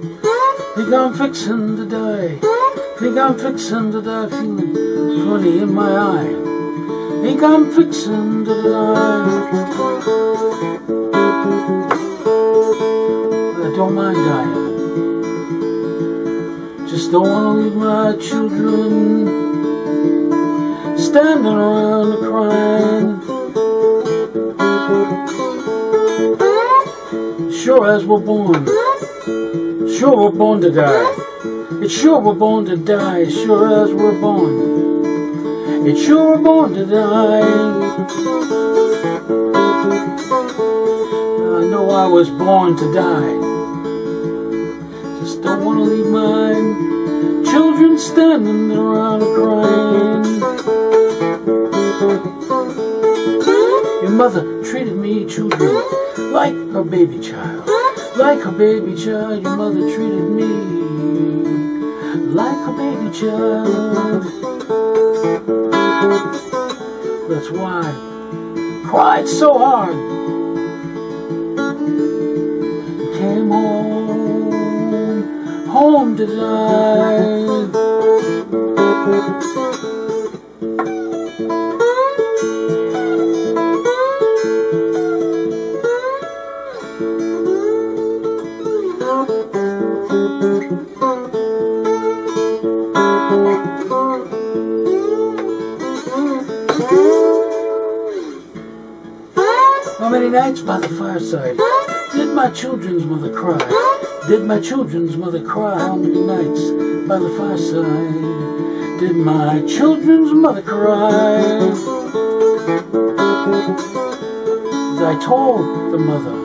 Think I'm fixin' to die. Think I'm fixin' to die, feeling funny in my eye. Think I'm fixin' to die. I don't mind dying. Just don't wanna leave my children standing around crying. Sure as we're born, sure we're born to die. It's sure we're born to die, it's sure as we're born. It's sure we're born to die. I know I was born to die. Just don't want to leave my children standing around crying. Your mother treated me, children, like her baby child, like her baby child. Your mother treated me like her baby child. That's why I cried so hard. Came home, home to die. How many nights by the fireside did my children's mother cry? Did my children's mother cry? How many nights by the fireside did my children's mother cry? I told the mother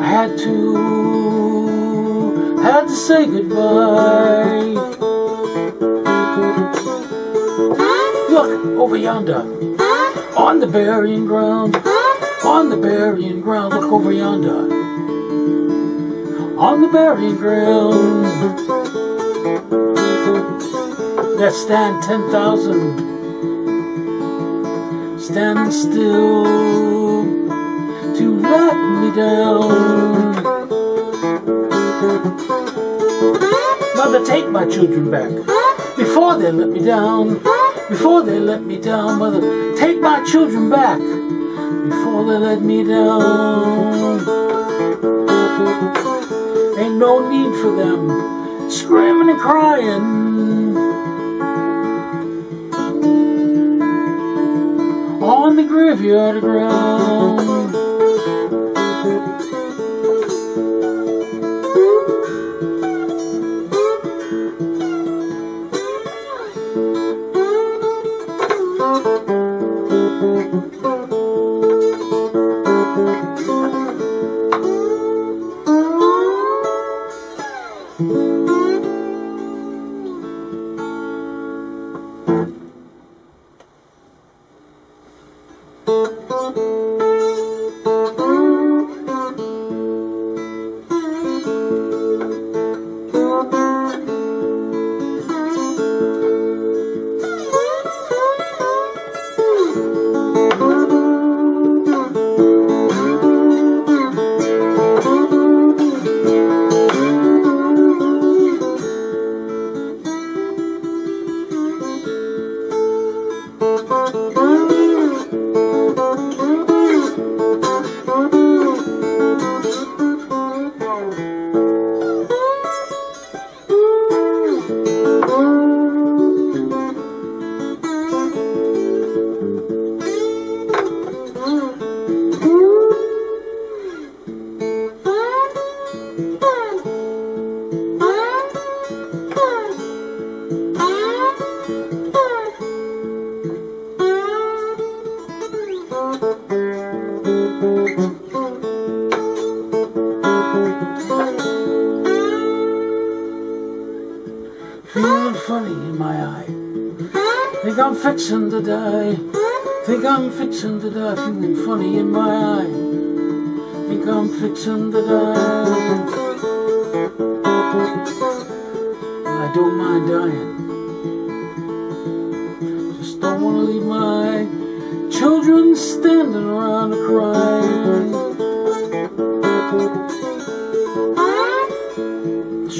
I had to say goodbye. Look over yonder, on the burying ground, on the burying ground. Look over yonder, on the burying ground. There stand 10,000, standing still to let me down. Mother, take my children back before they let me down. Before they let me down, mother, take my children back before they let me down. Ain't no need for them screaming and crying on the graveyard ground. Feeling funny in my eye. Think I'm fixin' to die. Think I'm fixin' to die. Feeling funny in my eye. Think I'm fixin' to die. I don't mind dying. Just don't wanna leave my children standing around crying.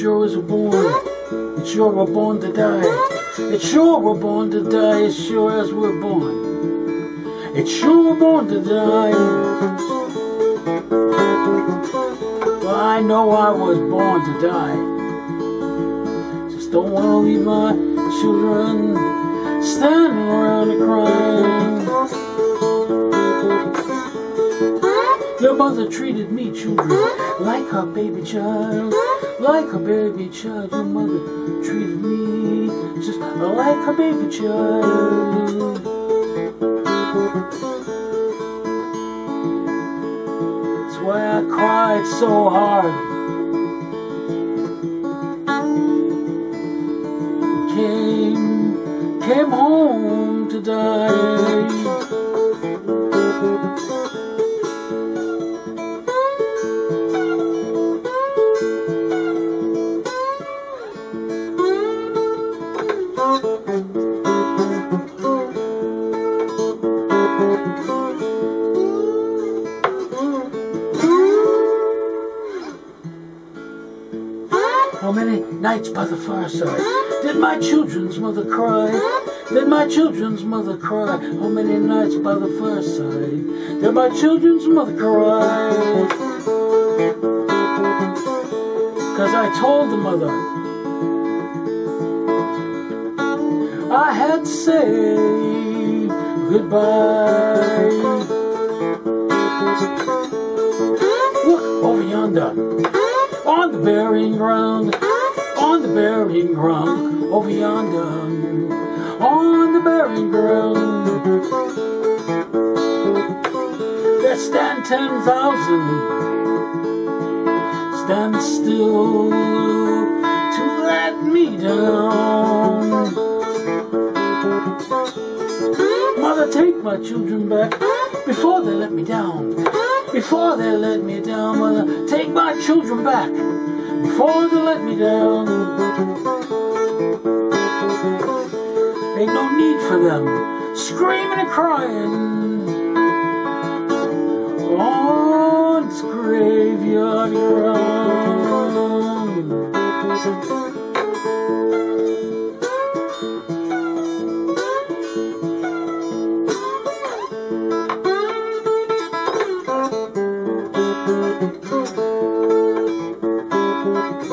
yours were born. It's sure we're born to die. It's sure we're born to die. It's sure as we're born. It's sure we're born to die. Well, I know I was born to die. Just don't want to leave my children standing around and crying. Your mother treated me, children, like her baby child. Like her baby child. Your mother treated me just like her baby child. Why I cried so hard. Came home to die. How many nights by the fireside did my children's mother cry? Did my children's mother cry? How many nights by the fireside did my children's mother cry? 'Cause I told the mother I had to say goodbye. Look over yonder. On the burying ground, on the burying ground, over yonder, on the burying ground, there stand 10,000, stand still to let me down. Mother, take my children back before they let me down. Before they let me down, mother, take my children back. Before they let me down, ain't no need for them screaming and crying on this graveyard ground.